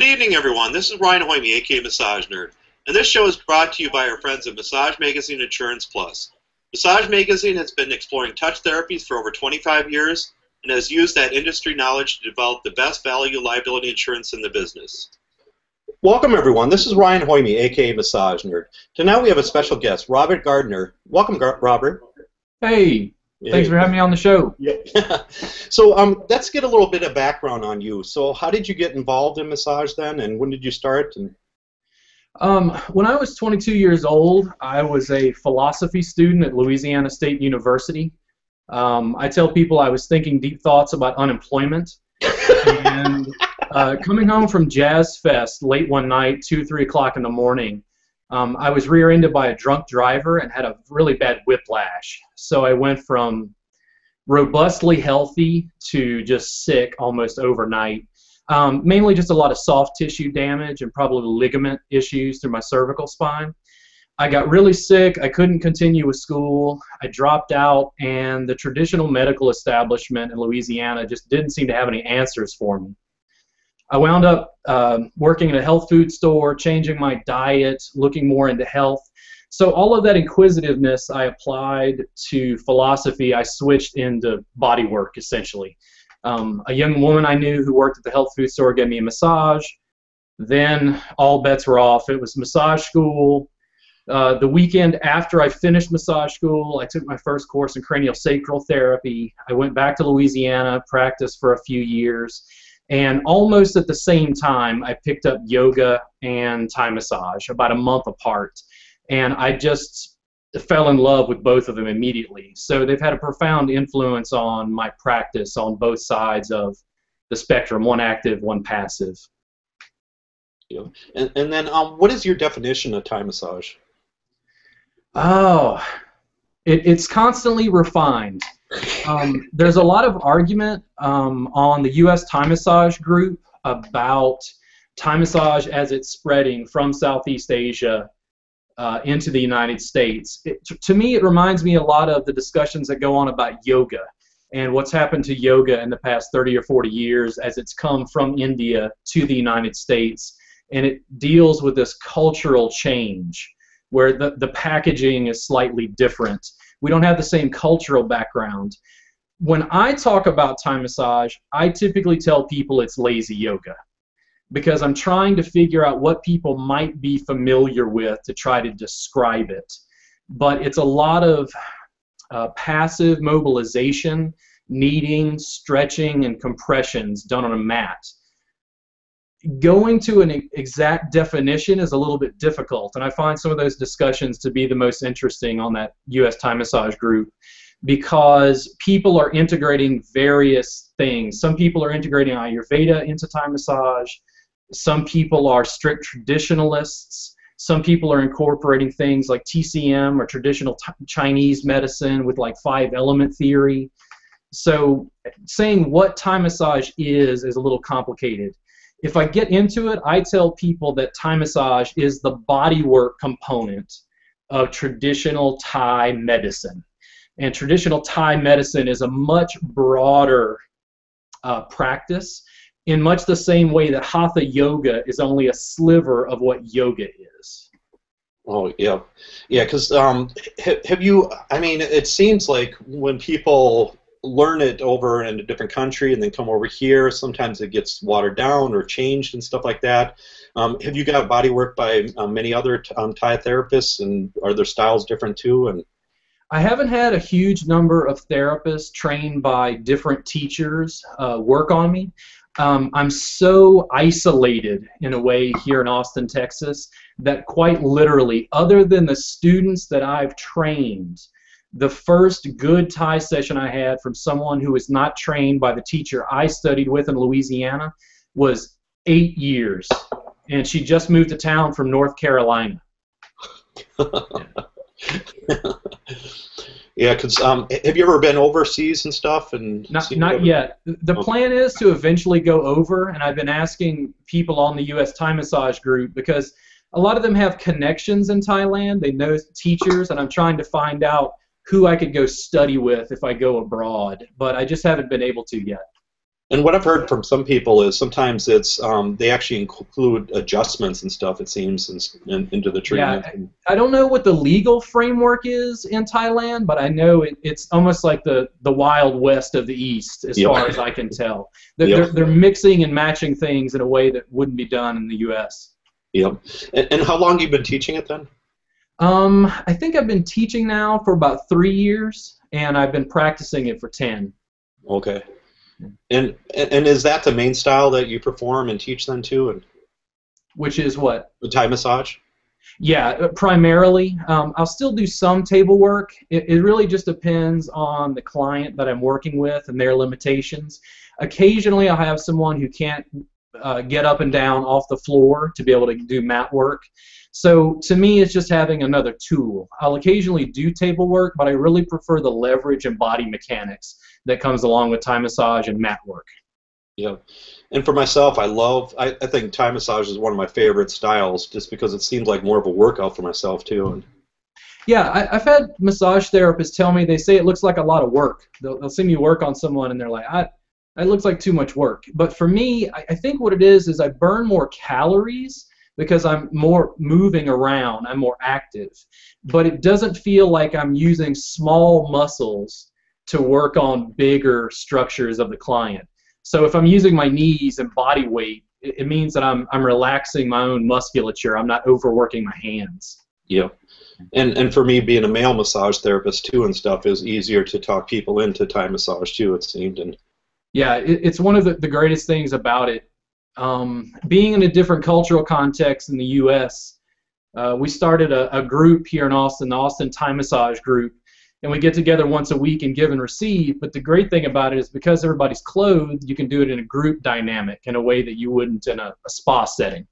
Good evening, everyone. This is Ryan Hoyme, a.k.a. Massage Nerd, and this show is brought to you by our friends at Massage Magazine Insurance Plus. Massage Magazine has been exploring touch therapies for over 25 years and has used that industry knowledge to develop the best value liability insurance in the business. Welcome, everyone. This is Ryan Hoyme, a.k.a. Massage Nerd. Tonight we have a special guest, Robert Gardner. Welcome, Robert. Hey. Yeah. Thanks for having me on the show. Yeah. So let's get a little bit of background on you. So how did you get involved in massage then, and when did you start? And... when I was 22 years old, I was a philosophy student at Louisiana State University. I tell people I was thinking deep thoughts about unemployment. And coming home from Jazz Fest late one night, 2, 3 o'clock in the morning, I was rear-ended by a drunk driver and had a really bad whiplash. So I went from robustly healthy to just sick almost overnight. Mainly just a lot of soft tissue damage and probably ligament issues through my cervical spine. I got really sick. I couldn't continue with school. I dropped out, and the traditional medical establishment in Louisiana just didn't seem to have any answers for me. I wound up working at a health food store, changing my diet, looking more into health. So all of that inquisitiveness I applied to philosophy. I switched into body work, essentially. A young woman I knew who worked at the health food store gave me a massage. Then all bets were off. It was massage school. The weekend after I finished massage school, I took my first course in craniosacral therapy. I went back to Louisiana, practiced for a few years. And almost at the same time, I picked up yoga and Thai massage, about a month apart. And I just fell in love with both of them immediately. So they've had a profound influence on my practice on both sides of the spectrum, one active, one passive. Yeah. And then what is your definition of Thai massage? Oh, it's constantly refined. There's a lot of argument on the U.S. Thai Massage Group about Thai massage as it's spreading from Southeast Asia into the United States. To me, it reminds me a lot of the discussions that go on about yoga and what's happened to yoga in the past 30 or 40 years as it's come from India to the United States, and it deals with this cultural change where the packaging is slightly different. We don't have the same cultural background. When I talk about Thai massage, I typically tell people it's lazy yoga because I'm trying to figure out what people might be familiar with to try to describe it. But it's a lot of passive mobilization, kneading, stretching, and compressions done on a mat. Going to an exact definition is a little bit difficult, and I find some of those discussions to be the most interesting on that U.S. Thai Massage Group because people are integrating various things. Some people are integrating Ayurveda into Thai massage. Some people are strict traditionalists. Some people are incorporating things like TCM or traditional Chinese medicine with like 5-element theory. So saying what Thai massage is a little complicated. If I get into it, I tell people that Thai massage is the bodywork component of traditional Thai medicine. And traditional Thai medicine is a much broader practice in much the same way that Hatha yoga is only a sliver of what yoga is. Oh, yeah. Yeah, because have you, I mean, it seems like when people learn it over in a different country and then come over here, sometimes it gets watered down or changed and stuff like that. Have you got body work by many other Thai therapists, and are their styles different too? And I haven't had a huge number of therapists trained by different teachers work on me. I'm so isolated in a way here in Austin, Texas, that quite literally, other than the students that I've trained, the first good Thai session I had from someone who was not trained by the teacher I studied with in Louisiana was 8 years, and she just moved to town from North Carolina. Yeah, because have you ever been overseas and stuff? And not yet. The plan is to eventually go over, and I've been asking people on the U.S. Thai Massage Group because a lot of them have connections in Thailand. They know teachers, and I'm trying to find out who I could go study with if I go abroad, but I just haven't been able to yet. And what I've heard from some people is sometimes it's they actually include adjustments and stuff, it seems, into the treatment. Yeah, I don't know what the legal framework is in Thailand, but I know it's almost like the Wild West of the East, as far as I can tell. They're mixing and matching things in a way that wouldn't be done in the U.S. Yep. And how long have you been teaching it then? I think I've been teaching now for about 3 years, and I've been practicing it for 10. Okay. And is that the main style that you perform and teach them to? And which is what? The Thai massage? Yeah, primarily. I'll still do some table work. It really just depends on the client that I'm working with and their limitations. Occasionally I'll have someone who can't get up and down off the floor to be able to do mat work. So to me it's just having another tool. I'll occasionally do table work, but I really prefer the leverage and body mechanics that comes along with Thai massage and mat work. Yeah, and for myself, I think Thai massage is one of my favorite styles just because it seems like more of a workout for myself too. And yeah, I've had massage therapists tell me, they say it looks like a lot of work. They'll see me work on someone and they're like, it looks like too much work. But for me, I think what it is I burn more calories because I'm more moving around, I'm more active. But it doesn't feel like I'm using small muscles to work on bigger structures of the client. So if I'm using my knees and body weight, it means that I'm relaxing my own musculature. I'm not overworking my hands. Yeah. And for me, being a male massage therapist too and stuff, is easier to talk people into Thai massage too, it seemed. And yeah, it's one of the greatest things about it. Being in a different cultural context in the U.S., we started a group here in Austin, the Austin Thai Massage Group, and we get together once a week and give and receive. But the great thing about it is because everybody's clothed, you can do it in a group dynamic in a way that you wouldn't in a spa setting.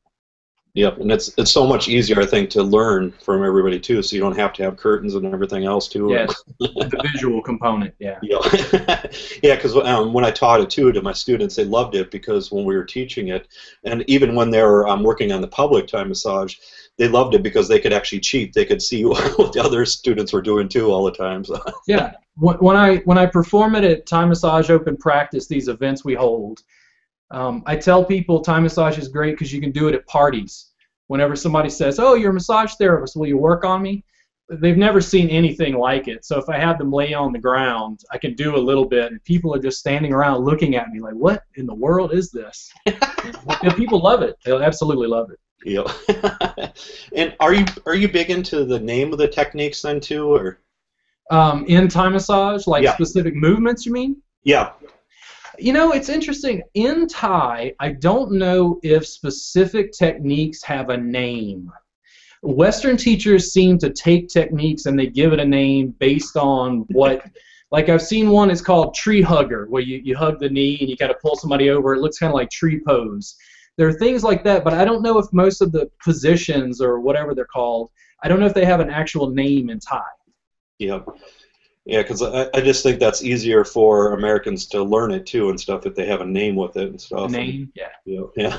Yep, and it's so much easier, I think, to learn from everybody too, so you don't have to have curtains and everything else too. Yes, the visual component, yeah. Yeah, because when I taught it too to my students, they loved it because when we were teaching it, and even when they were working on the public Thai massage, they loved it because they could actually cheat. They could see what the other students were doing too all the time. So. Yeah, when I perform it at Thai Massage Open Practice, these events we hold, I tell people Thai massage is great because you can do it at parties. Whenever somebody says, "Oh, you're a massage therapist, will you work on me?" They've never seen anything like it. So if I have them lay on the ground, I can do a little bit, and people are just standing around looking at me like, "What in the world is this?" And people love it. They'll absolutely love it. Yeah. And are you big into the name of the techniques then too, or in Thai massage, like specific movements? You mean? Yeah. You know, it's interesting. In Thai, I don't know if specific techniques have a name. Western teachers seem to take techniques and they give it a name based on what, like I've seen one, it's called tree hugger, where you hug the knee and you kind of pull somebody over. It looks kind of like tree pose. There are things like that, but I don't know if most of the positions or whatever they're called, I don't know if they have an actual name in Thai. Yeah. Yeah, because I just think that's easier for Americans to learn it too and stuff if they have a name with it and stuff. Name, yeah. Yeah.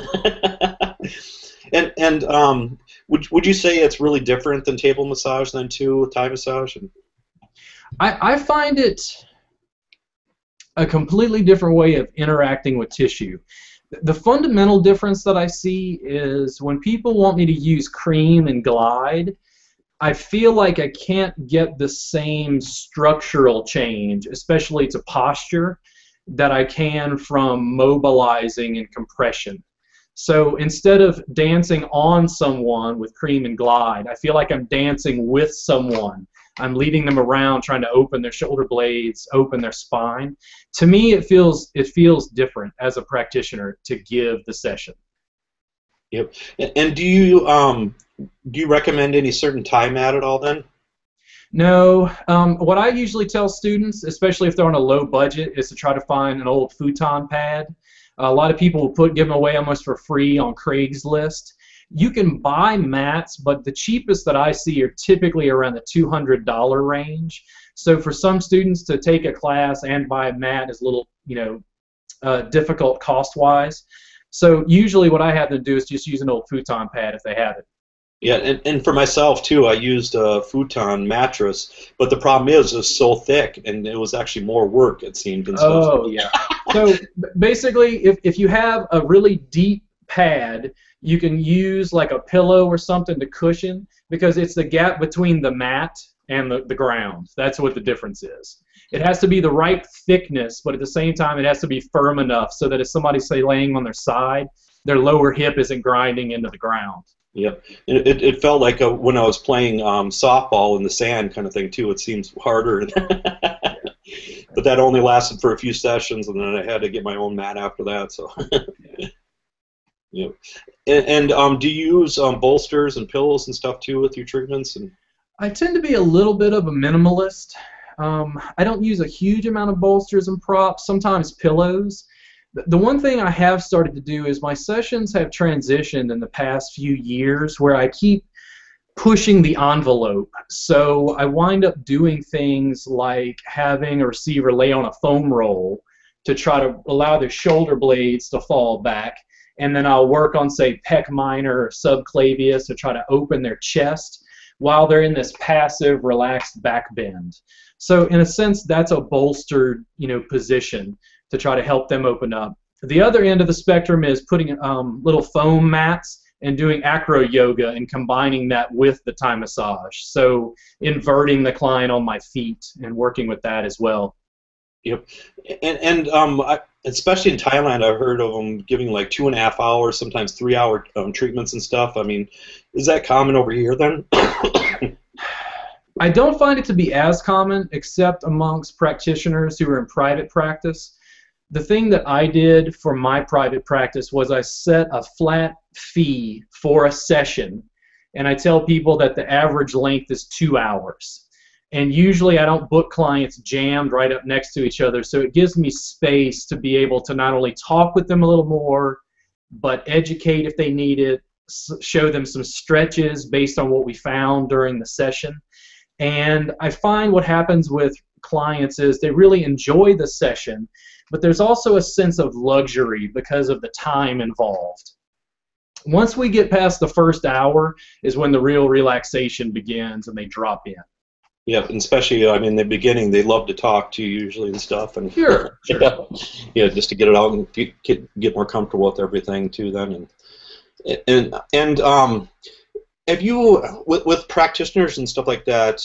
And would you say it's really different than table massage then too with Thai massage? I find it a completely different way of interacting with tissue. The fundamental difference that I see is when people want me to use cream and glide, I feel like I can't get the same structural change, especially to posture, that I can from mobilizing and compression. So instead of dancing on someone with cream and glide, I feel like I'm dancing with someone. I'm leading them around, trying to open their shoulder blades, open their spine. To me, it feels different as a practitioner to give the session. Yep. And do you recommend any certain Thai mat at all then? No. What I usually tell students, especially if they're on a low budget, is to try to find an old futon pad. A lot of people will give them away almost for free on Craigslist. You can buy mats, but the cheapest that I see are typically around the $200 range. So for some students to take a class and buy a mat is a little, difficult cost-wise. So usually what I have them do is just use an old futon pad if they have it. Yeah, and for myself too, I used a futon mattress, but the problem is it was so thick, and it was actually more work, it seemed. Oh, yeah. So basically, if you have a really deep pad, you can use like a pillow or something to cushion, because it's the gap between the mat and the ground. That's what the difference is. It has to be the right thickness, but at the same time, it has to be firm enough so that if somebody's, say, laying on their side, their lower hip isn't grinding into the ground. Yep. It felt like when I was playing softball in the sand kind of thing, too. It seems harder. But that only lasted for a few sessions, and then I had to get my own mat after that. So, yeah. And do you use bolsters and pillows and stuff, too, with your treatments? And I tend to be a little bit of a minimalist. I don't use a huge amount of bolsters and props, sometimes pillows. The one thing I have started to do is my sessions have transitioned in the past few years where I keep pushing the envelope. So I wind up doing things like having a receiver lay on a foam roll to try to allow their shoulder blades to fall back. And then I'll work on, say, pec minor or subclavius to try to open their chest while they're in this passive, relaxed back bend. So in a sense, that's a bolstered, position to try to help them open up. The other end of the spectrum is putting little foam mats and doing acro yoga and combining that with the Thai massage. So inverting the client on my feet and working with that as well. Yep, and especially in Thailand, I've heard of them giving like 2.5 hour, sometimes 3 hour treatments and stuff. I mean, is that common over here then? I don't find it to be as common, except amongst practitioners who are in private practice. The thing that I did for my private practice was I set a flat fee for a session, and I tell people that the average length is 2 hours. And usually I don't book clients jammed right up next to each other, so it gives me space to be able to not only talk with them a little more, but educate if they need it, show them some stretches based on what we found during the session. And I find what happens with clients is they really enjoy the session, but there's also a sense of luxury because of the time involved. Once we get past the first hour is when the real relaxation begins and they drop in. Yeah, and especially, I mean, in the beginning, they love to talk to you usually and stuff. And sure. Yeah, just to get it out and get more comfortable with everything, too, then. And have you, with practitioners and stuff like that,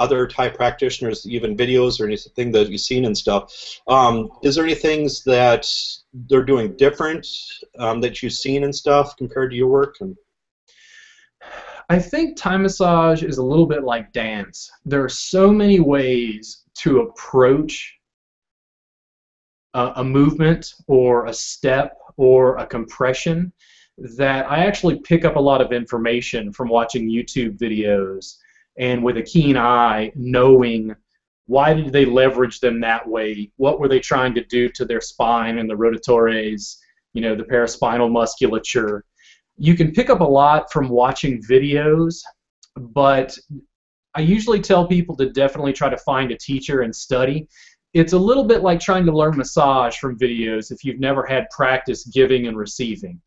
other Thai practitioners, even videos or anything that you've seen and stuff, is there any things that they're doing different that you've seen and stuff compared to your work? And I think Thai massage is a little bit like dance. There are so many ways to approach a movement or a step or a compression that I actually pick up a lot of information from watching YouTube videos, and with a keen eye knowing why did they leverage them that way, what were they trying to do to their spine and the rototores, the paraspinal musculature. You can pick up a lot from watching videos, but I usually tell people to definitely try to find a teacher and study. It's a little bit like trying to learn massage from videos if you've never had practice giving and receiving.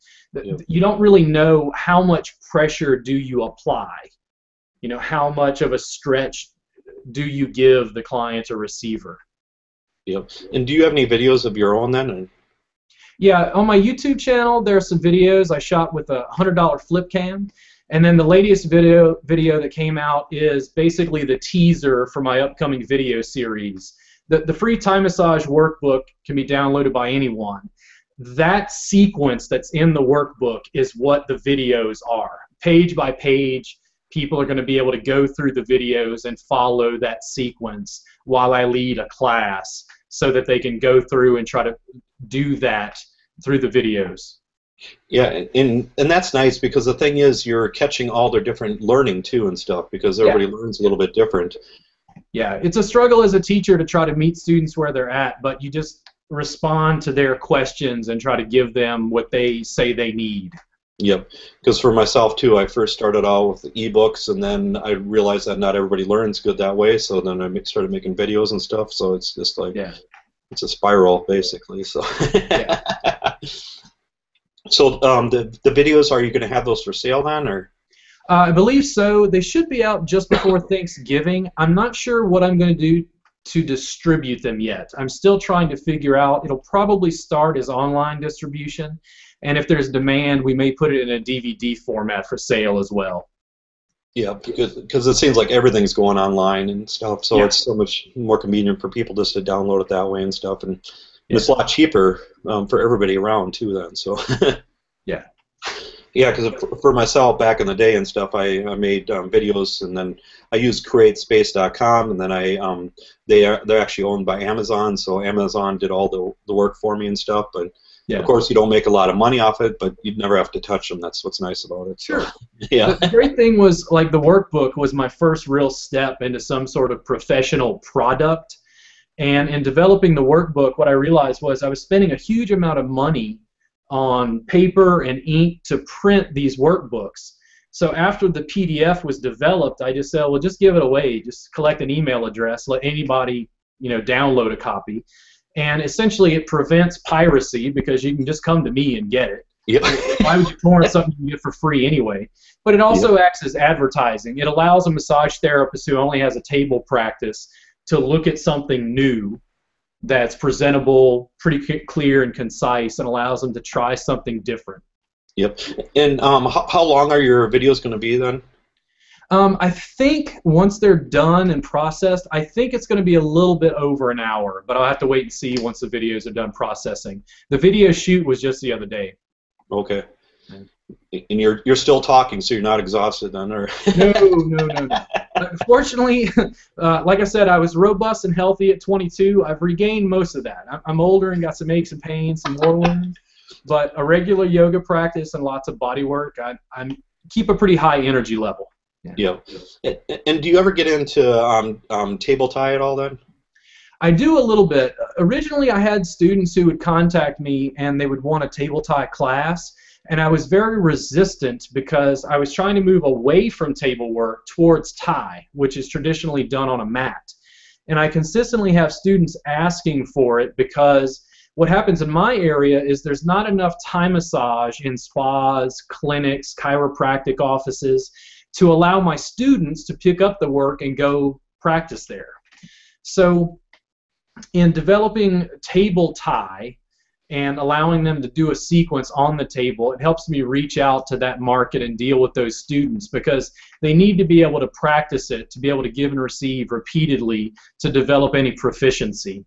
You don't really know how much pressure do you apply. How much of a stretch do you give the client or receiver. Yep. And do you have any videos of your own then? Yeah, on my YouTube channel there are some videos I shot with a $100 flip cam, and then the latest video that came out is basically the teaser for my upcoming video series. The free Thai massage workbook can be downloaded by anyone. That sequence that's in the workbook is what the videos are. Page by page, people are going to be able to go through the videos and follow that sequence while I lead a class so that they can go through and try to do that through the videos. Yeah, and that's nice because the thing is you're catching all their different learning too and stuff because everybody learns a little bit different. Yeah, it's a struggle as a teacher to try to meet students where they're at, but you just respond to their questions and try to give them what they say they need. Yep, because for myself too, I first started out with the e-books, and then I realized that not everybody learns good that way, so then I started making videos and stuff, so it's just like, it's a spiral basically. So, So the videos, are you going to have those for sale then? Or? I believe so. They should be out just before Thanksgiving. I'm not sure what I'm going to do to distribute them yet. I'm still trying to figure out. It'll probably start as online distribution, and if there's demand, we may put it in a DVD format for sale as well. Yeah, because it seems like everything's going online and stuff, so it's so much more convenient for people just to download it that way and stuff, and it's a lot cheaper for everybody around too then, so. Yeah, because for myself back in the day and stuff, I made videos, and then I used CreateSpace.com, and then they're actually owned by Amazon, so Amazon did all the work for me and stuff, but of course, you don't make a lot of money off it, but you'd never have to touch them. That's what's nice about it. Sure. The great thing was, like, the workbook was my first real step into some sort of professional product. And in developing the workbook, what I realized was I was spending a huge amount of money on paper and ink to print these workbooks. So after the PDF was developed, I just said, well, just give it away. Just collect an email address. Let anybody, you know, download a copy. And essentially, it prevents piracy because you can just come to me and get it. Why would you torrent something you get for free anyway? But it also acts as advertising. It allows a massage therapist who only has a table practice to look at something new that's presentable, pretty clear and concise, and allows them to try something different. And how long are your videos going to be then? I think once they're done and processed, I think it's going to be a little bit over an hour, but I'll have to wait and see once the videos are done processing. The video shoot was just the other day. Okay. And you're still talking, so you're not exhausted then? Or no. Fortunately, like I said, I was robust and healthy at 22. I've regained most of that. I'm older and got some aches and pains, some whirlwinds, but a regular yoga practice and lots of body work, I keep a pretty high energy level. And do you ever get into table Thai at all then? I do a little bit. Originally I had students who would contact me and they would want a table Thai class, and I was very resistant because I was trying to move away from table work towards Thai, which is traditionally done on a mat. And I consistently have students asking for it because what happens in my area is there's not enough Thai massage in spas, clinics, chiropractic offices to allow my students to pick up the work and go practice there. So in developing table Thai and allowing them to do a sequence on the table, it helps me reach out to that market and deal with those students because they need to be able to practice it, to be able to give and receive repeatedly to develop any proficiency.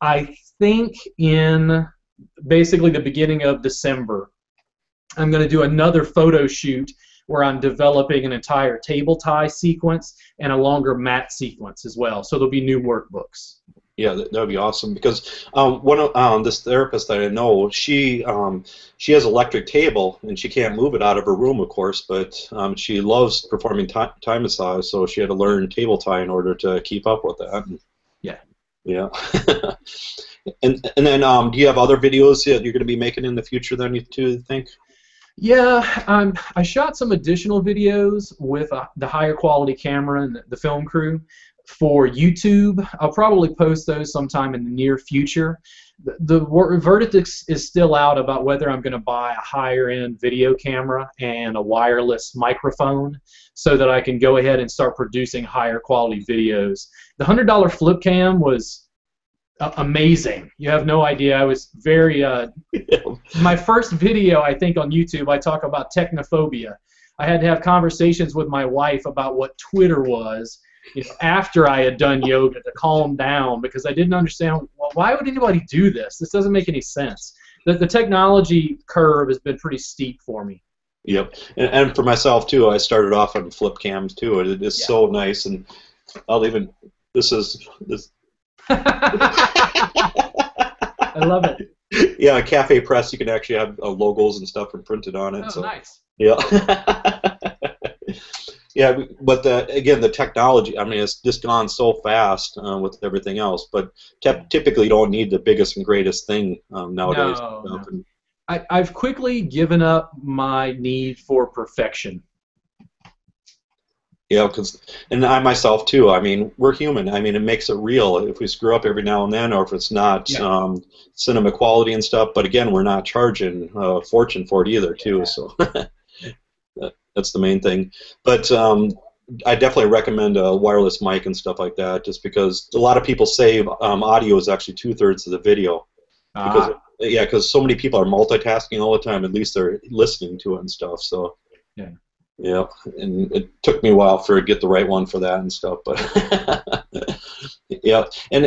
I think in basically the beginning of December, I'm going to do another photo shoot where I'm developing an entire table Thai sequence and a longer mat sequence as well. So there'll be new workbooks. Yeah, that would be awesome because one of this therapist that I know, she has an electric table and she can't move it out of her room, of course, but she loves performing Thai massage, so she had to learn table Thai in order to keep up with that. And then do you have other videos that you're going to be making in the future then, you think? Yeah, I shot some additional videos with the higher quality camera and the film crew for YouTube. I'll probably post those sometime in the near future. The verdict is still out about whether I'm going to buy a higher-end video camera and a wireless microphone so that I can go ahead and start producing higher quality videos. The $100 flip cam was amazing. You have no idea. I was very my first video, I think, on YouTube, I talk about technophobia. I had to have conversations with my wife about what Twitter was, you know, after I had done yoga to calm down because I didn't understand, well, why would anybody do this? This doesn't make any sense. The technology curve has been pretty steep for me. And for myself too, I started off on flip cams too. It is so nice, and I'll even this I love it. Yeah, a cafe press, you can actually have logos and stuff printed on it. Oh, so nice. Yeah, but again, the technology, I mean, it's just gone so fast with everything else, but typically you don't need the biggest and greatest thing nowadays. No. I've quickly given up my need for perfection. Yeah, and I myself too. I mean, we're human. I mean, it makes it real if we screw up every now and then, or if it's not cinema quality and stuff. But again, we're not charging a fortune for it either, too. So That's the main thing. But I definitely recommend a wireless mic and stuff like that, just because a lot of people save audio is actually 2/3 of the video. Because, yeah, because so many people are multitasking all the time. At least they're listening to it and stuff. So yeah, yeah. And it took me a while for to get the right one for that and stuff. But yeah, and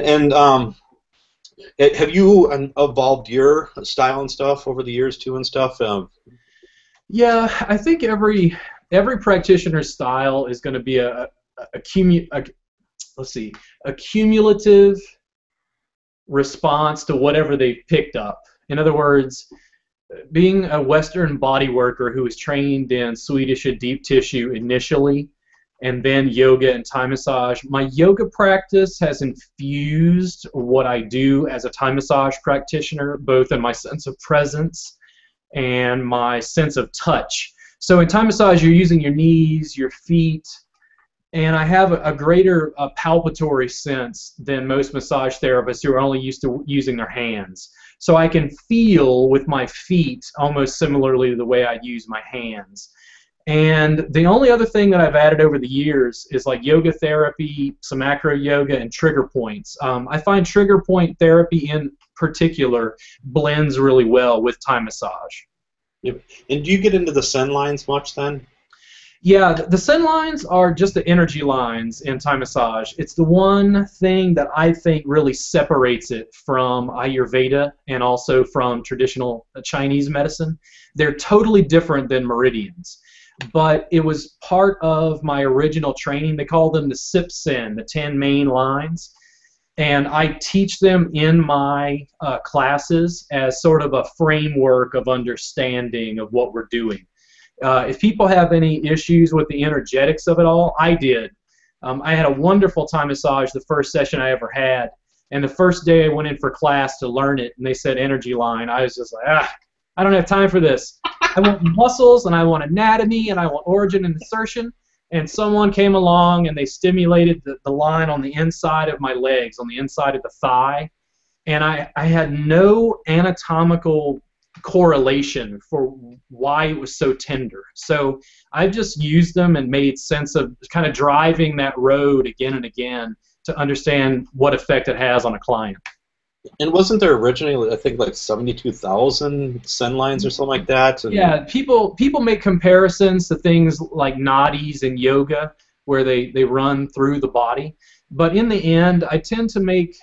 have you evolved your style and stuff over the years too and stuff? Yeah, I think every practitioner's style is going to be a cumulative response to whatever they've picked up. In other words, being a Western body worker who was trained in Swedish deep tissue initially, and then yoga and Thai massage, my yoga practice has infused what I do as a Thai massage practitioner, both in my sense of presence and my sense of touch. So in Thai massage, you're using your knees, your feet, and I have a greater palpatory sense than most massage therapists who are only used to using their hands. So I can feel with my feet almost similarly to the way I use my hands. And the only other thing that I've added over the years is like yoga therapy, some acro yoga, and trigger points. I find trigger point therapy in particular blends really well with Thai massage. Yep. And do you get into the Sen lines much then? Yeah, the Sen lines are just the energy lines in Thai massage. It's the one thing that I think really separates it from Ayurveda and also from traditional Chinese medicine. They're totally different than meridians, but it was part of my original training. They call them the Sip Sen, the 10 main lines, and I teach them in my classes as sort of a framework of understanding of what we're doing. If people have any issues with the energetics of it all, I did. I had a wonderful Thai massage the first session I ever had, and the first day I went in for class to learn it, and they said energy line. I was just like, I don't have time for this. I want muscles, and I want anatomy, and I want origin and insertion, and someone came along, and they stimulated the line on the inside of my legs, on the inside of the thigh, and I had no anatomical correlation for why it was so tender. So I've just used them and made sense of kind of driving that road again and again to understand what effect it has on a client. And wasn't there originally, I think, like 72,000 Sen lines or something like that? And yeah, people make comparisons to things like nadis in yoga where they run through the body. But in the end, I tend to make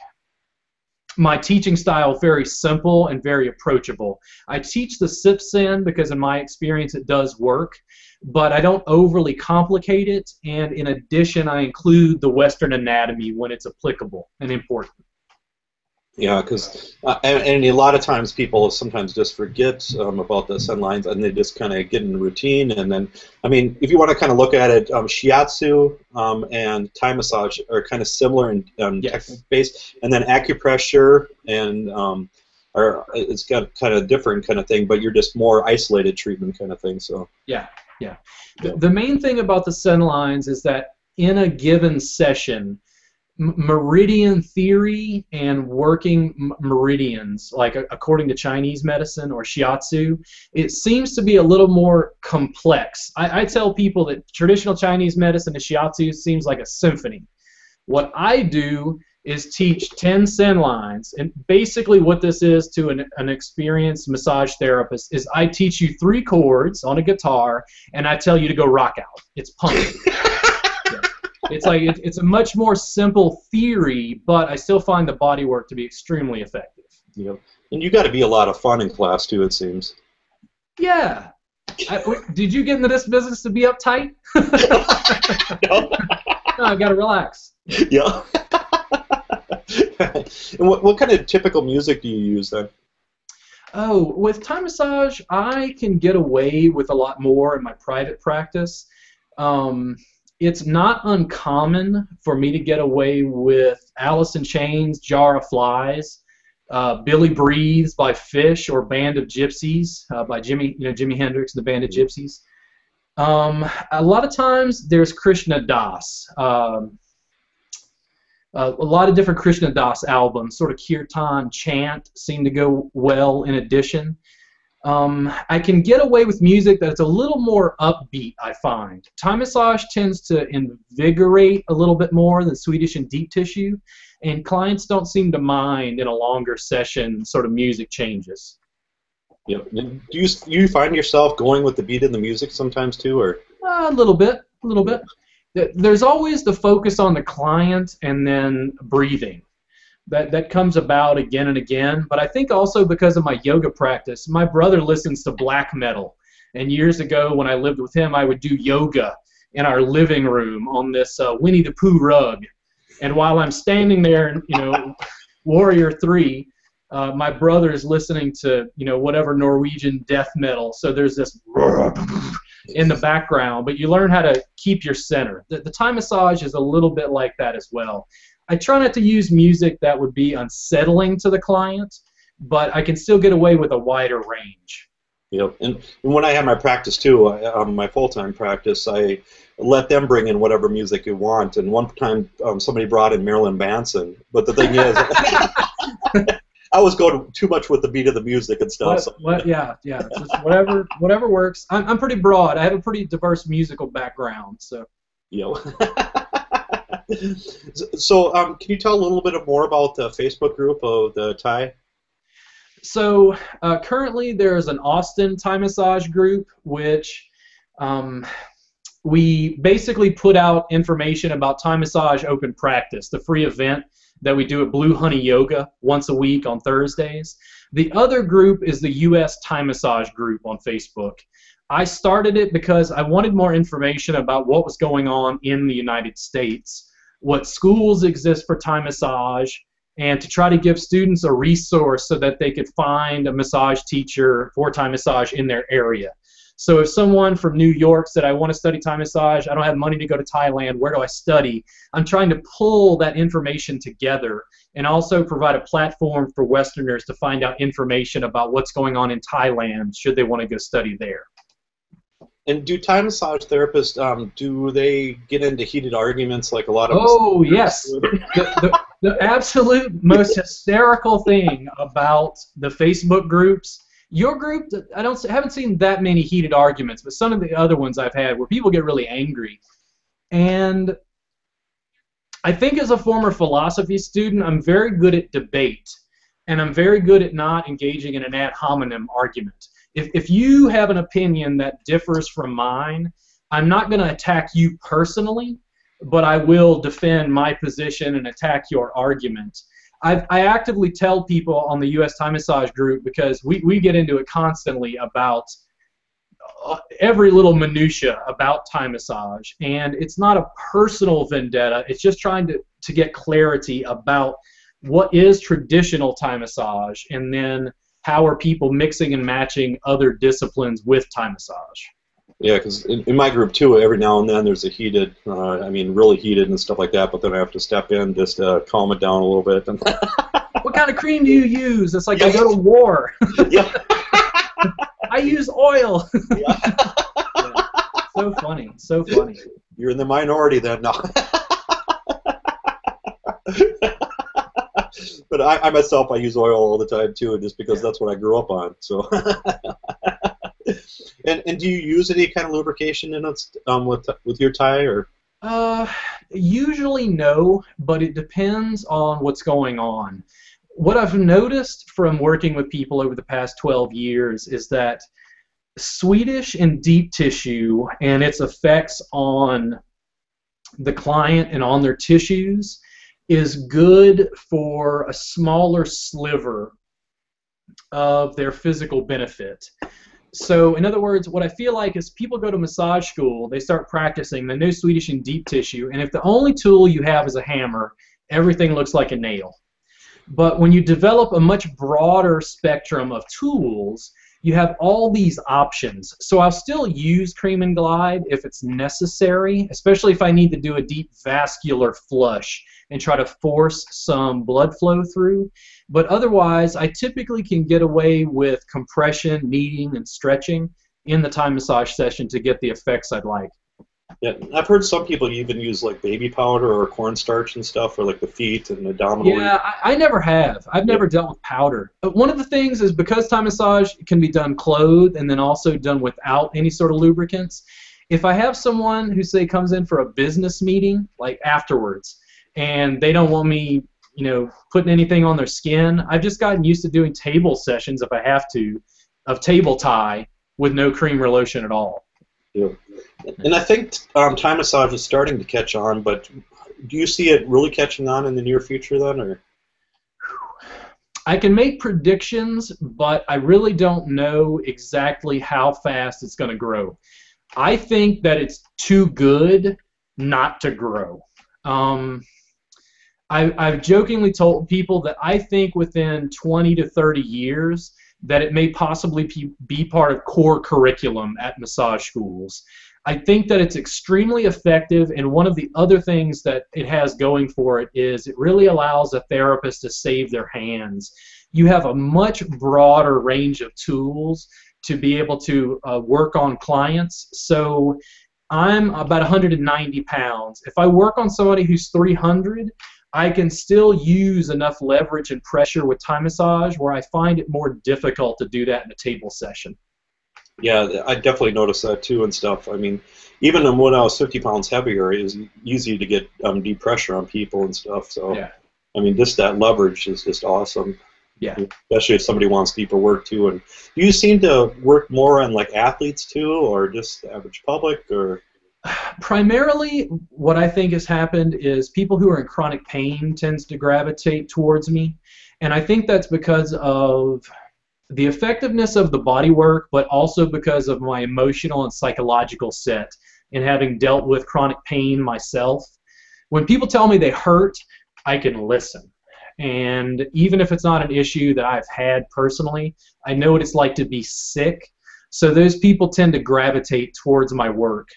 my teaching style very simple and very approachable. I teach the Sip Sen because in my experience it does work, but I don't overly complicate it, and in addition I include the Western anatomy when it's applicable and important. Yeah, because and a lot of times people sometimes just forget about the Sen lines, and they just kind of get in routine. And then, I mean, if you want to kind of look at it, shiatsu and Thai massage are kind of similar in yes, technique based, and then acupressure and it's got kind of different kind of thing, but you're just more isolated treatment kind of thing. So yeah, yeah. The main thing about the Sen lines is that in a given session, meridian theory and working meridians, like according to Chinese medicine or shiatsu, it seems to be a little more complex. I tell people that traditional Chinese medicine and shiatsu seems like a symphony. What I do is teach 10 Sen lines, and basically what this is to an experienced massage therapist is I teach you 3 chords on a guitar, and I tell you to go rock out. It's punky. It's like it's a much more simple theory, but I still find the body work to be extremely effective. Yep. And you got to be a lot of fun in class too, it seems. Yeah. Did you get into this business to be uptight? No, I got to relax. Yeah. And what kind of typical music do you use then? Oh, with Thai massage, I can get away with a lot more in my private practice. It's not uncommon for me to get away with Alice in Chains, Jar of Flies, Billy Breathes by Phish, or Band of Gypsies by Jimi Hendrix and the Band of Gypsies. A lot of times there's Krishna Das. A lot of different Krishna Das albums, sort of kirtan, chant, seem to go well in addition. I can get away with music that's a little more upbeat, I find. Thai massage tends to invigorate a little bit more than Swedish and deep tissue, and clients don't seem to mind in a longer session sort of music changes. Yeah. Do you find yourself going with the beat in the music sometimes too, or? A little bit. There's always the focus on the client and then breathing. That comes about again and again, but I think also because of my yoga practice. My brother listens to black metal, and years ago when I lived with him, I would do yoga in our living room on this Winnie the Pooh rug, and while I'm standing there, you know, Warrior 3, my brother is listening to, you know, whatever Norwegian death metal, so there's this in the background, but you learn how to keep your center. The Thai massage is a little bit like that as well. I try not to use music that would be unsettling to the client, but I can still get away with a wider range. Yep. And when I had my practice too, my full-time practice, I let them bring in whatever music you want. And one time somebody brought in Marilyn Manson, but the thing is, I was going too much with the beat of the music and stuff. Yeah. Just whatever works. I'm pretty broad. I have a pretty diverse musical background, so. Yep. So can you tell a little bit more about the Facebook group of the Thai? So currently there is an Austin Thai Massage Group, which we basically put out information about Thai Massage Open Practice, the free event that we do at Blue Honey Yoga once a week on Thursdays. The other group is the U.S. Thai Massage Group on Facebook. I started it because I wanted more information about what was going on in the United States, what schools exist for Thai massage, and to try to give students a resource so that they could find a massage teacher for Thai massage in their area. So if someone from New York said, I want to study Thai massage, I don't have money to go to Thailand, where do I study? I'm trying to pull that information together and also provide a platform for Westerners to find out information about what's going on in Thailand should they want to go study there. And do Thai massage therapists, do they get into heated arguments like a lot of us? Oh, yes. The absolute most hysterical thing about the Facebook groups, your group, I haven't seen that many heated arguments, but some of the other ones I've had where people get really angry. And I think as a former philosophy student, I'm very good at debate, and I'm very good at not engaging in an ad hominem argument. If you have an opinion that differs from mine, I'm not going to attack you personally, but I will defend my position and attack your argument. I actively tell people on the U.S. Thai Massage Group, because we get into it constantly about every little minutia about Thai massage, and it's not a personal vendetta, it's just trying to get clarity about what is traditional Thai massage, and then how are people mixing and matching other disciplines with Thai massage? Yeah, because in my group too, every now and then there's a heated, really heated and stuff like that, but then I have to step in just to calm it down a little bit. What kind of cream do you use? It's like, yeah. I go to war. Yeah. I use oil. Yeah. Yeah. So funny, so funny. You're in the minority then. No. But I myself, I use oil all the time too, just because that's what I grew up on. So, and do you use any kind of lubrication in it, with your Thai, or? Usually no, but it depends on what's going on. What I've noticed from working with people over the past 12 years is that Swedish and deep tissue and its effects on the client and on their tissues is good for a smaller sliver of their physical benefit. So in other words, what I feel like is people go to massage school, they start practicing, they know Swedish and deep tissue, and if the only tool you have is a hammer, everything looks like a nail. But when you develop a much broader spectrum of tools, you have all these options. So I'll still use cream and glide if it's necessary, especially if I need to do a deep vascular flush and try to force some blood flow through. But otherwise, I typically can get away with compression, kneading, and stretching in the Thai massage session to get the effects I'd like. Yeah, I've heard some people even use like baby powder or cornstarch and stuff for like the feet and abdominal. Yeah, I never have. I've never dealt with powder. But one of the things is because Thai massage can be done clothed and then also done without any sort of lubricants. If I have someone who say comes in for a business meeting like afterwards and they don't want me, you know, putting anything on their skin, I've just gotten used to doing table sessions if I have to of table Thai with no cream or lotion at all. Yeah. And I think Thai massage is starting to catch on, but do you see it really catching on in the near future then? Or? I can make predictions, but I really don't know exactly how fast it's going to grow. I think that it's too good not to grow. I've jokingly told people that I think within 20 to 30 years that it may possibly be part of core curriculum at massage schools. I think that it's extremely effective, and one of the other things that it has going for it is it really allows a therapist to save their hands. You have a much broader range of tools to be able to work on clients. So I'm about 190 pounds. If I work on somebody who's 300, I can still use enough leverage and pressure with Thai massage where I find it more difficult to do that in a table session. Yeah, I definitely noticed that too and stuff. I mean, even when I was 50 pounds heavier, it was easy to get deep pressure on people and stuff. So, yeah. I mean, just that leverage is just awesome. Yeah. Especially if somebody wants deeper work too. And do you seem to work more on like athletes too, or just the average public, or? Primarily, what I think has happened is people who are in chronic pain tends to gravitate towards me, and I think that's because of the effectiveness of the body work, but also because of my emotional and psychological set and having dealt with chronic pain myself. When people tell me they hurt, I can listen. And even if it's not an issue that I've had personally, I know what it's like to be sick. So those people tend to gravitate towards my work.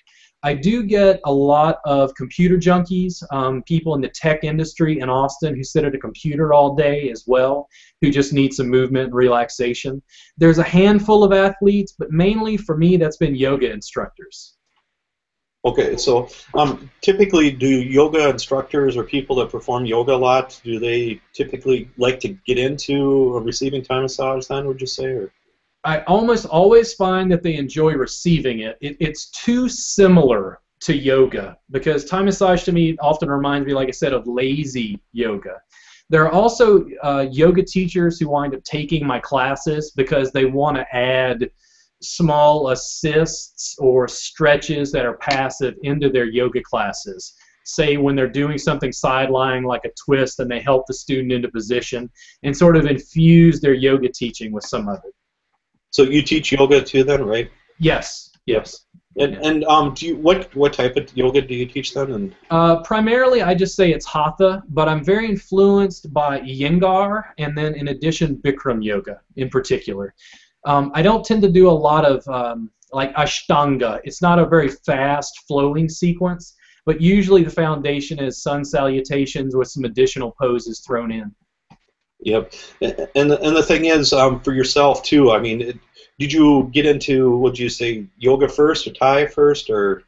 I do get a lot of computer junkies, people in the tech industry in Austin who sit at a computer all day as well, who just need some movement and relaxation. There's a handful of athletes, but mainly for me that's been yoga instructors. Okay, so typically do yoga instructors or people that perform yoga a lot, do they typically like to get into receiving Thai massage then, would you say? Or? I almost always find that they enjoy receiving it. It's too similar to yoga because Thai massage to me often reminds me, like I said, of lazy yoga. There are also yoga teachers who wind up taking my classes because they want to add small assists or stretches that are passive into their yoga classes. Say when they're doing something side-lying like a twist and they help the student into position and sort of infuse their yoga teaching with some of it. So you teach yoga too, then, right? Yes. Yes. And do you what type of yoga do you teach then? And primarily, I just say it's hatha, but I'm very influenced by Iyengar, and then in addition, Bikram yoga in particular. I don't tend to do a lot of like Ashtanga. It's not a very fast flowing sequence, but usually the foundation is sun salutations with some additional poses thrown in. Yep, and the thing is, for yourself too. I mean, did you get into, would you say, yoga first or Thai first, or?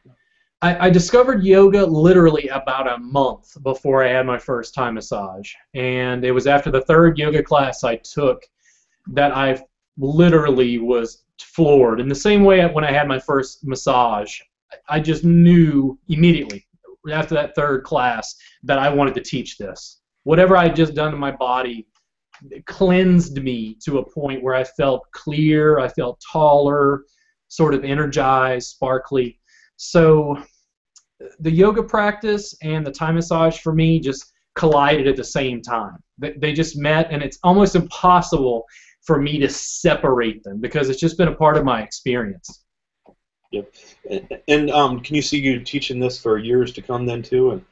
I discovered yoga literally about a month before I had my first Thai massage, and it was after the third yoga class I took that I literally was floored. In the same way when I had my first massage, I just knew immediately after that third class that I wanted to teach this. Whatever I had just done to my body. It cleansed me to a point where I felt clear, I felt taller, sort of energized, sparkly. So the yoga practice and the Thai massage for me just collided at the same time. They just met, and it's almost impossible for me to separate them because it's just been a part of my experience. Yep. And can you see you teaching this for years to come then too? And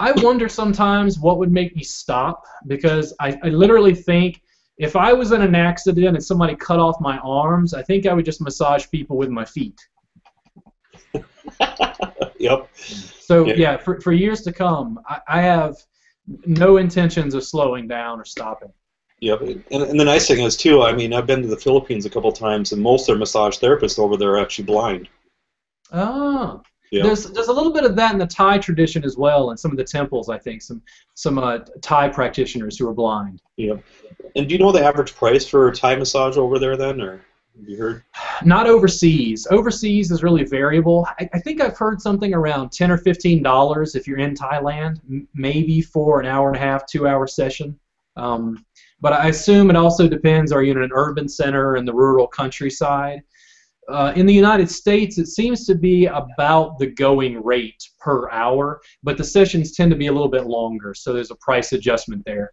I wonder sometimes what would make me stop, because I literally think if I was in an accident and somebody cut off my arms, I think I would just massage people with my feet. Yep. So, yeah, for years to come, I have no intentions of slowing down or stopping. Yep. And the nice thing is, too, I mean, I've been to the Philippines a couple times, and most of their massage therapists over there are actually blind. Oh. Yeah. There's a little bit of that in the Thai tradition as well, and some of the temples, I think, some Thai practitioners who are blind. Yeah. And do you know the average price for Thai massage over there then, or have you heard? Not overseas. Overseas is really variable. I think I've heard something around $10 or $15 if you're in Thailand, maybe for an hour and a half, 2-hour session. But I assume it also depends, are you in an urban center and the rural countryside? In the United States, it seems to be about the going rate per hour, but the sessions tend to be a little bit longer, so there's a price adjustment there.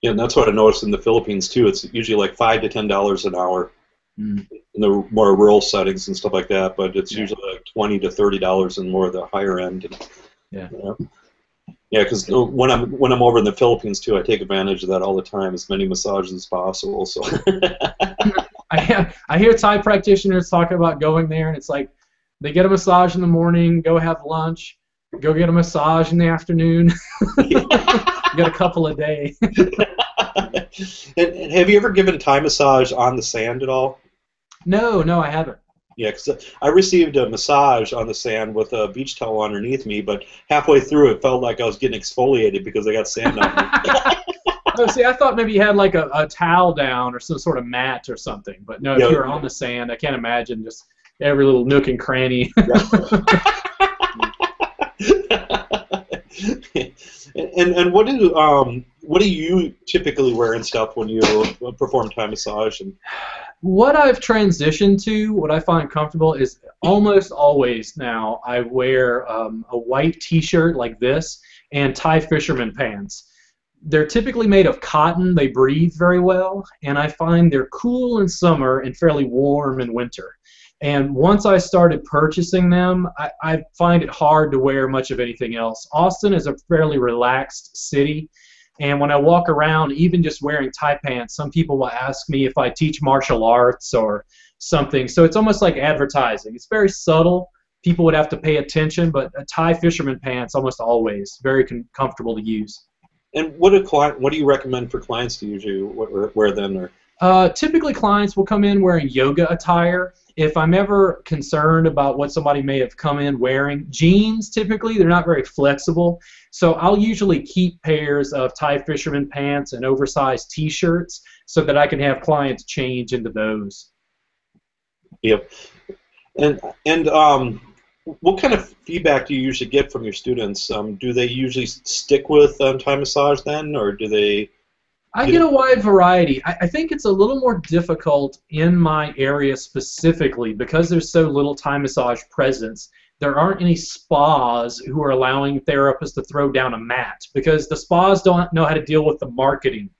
Yeah, and that's what I noticed in the Philippines, too. It's usually like $5 to $10 an hour in the more rural settings and stuff like that, but it's usually like $20 to $30 and more the higher end. And, yeah, because when I'm over in the Philippines, too, I take advantage of that all the time, as many massages as possible. So. I hear Thai practitioners talk about going there, and it's like they get a massage in the morning, go have lunch, go get a massage in the afternoon, get a couple a day. And have you ever given Thai massage on the sand at all? No, I haven't. Yeah, because I received a massage on the sand with a beach towel underneath me, but halfway through it felt like I was getting exfoliated because I got sand on me. Oh, see, I thought maybe you had like a towel down or some sort of mat or something, but no, if you were on the sand, I can't imagine just every little nook and cranny. And what do you typically wear and stuff when you perform Thai massage? And what I've transitioned to, what I find comfortable, is almost always now I wear a white T-shirt like this and Thai fisherman pants. They're typically made of cotton, they breathe very well, and I find they're cool in summer and fairly warm in winter. And once I started purchasing them, I find it hard to wear much of anything else. Austin is a fairly relaxed city, and when I walk around, even just wearing Thai pants, some people will ask me if I teach martial arts or something. So it's almost like advertising. It's very subtle. People would have to pay attention, but a Thai fisherman pants almost always, very comfortable to use. And what do you recommend for clients to usually wear then? Or? Typically clients will come in wearing yoga attire. If I'm ever concerned about what somebody may have come in wearing, jeans typically, they're not very flexible. So I'll usually keep pairs of Thai fisherman pants and oversized T-shirts so that I can have clients change into those. Yep. And what kind of feedback do you usually get from your students? Do they usually stick with Thai massage then, or do they... I get a wide variety. I think it's a little more difficult in my area specifically because there's so little Thai massage presence. There aren't any spas who are allowing therapists to throw down a mat because the spas don't know how to deal with the marketing.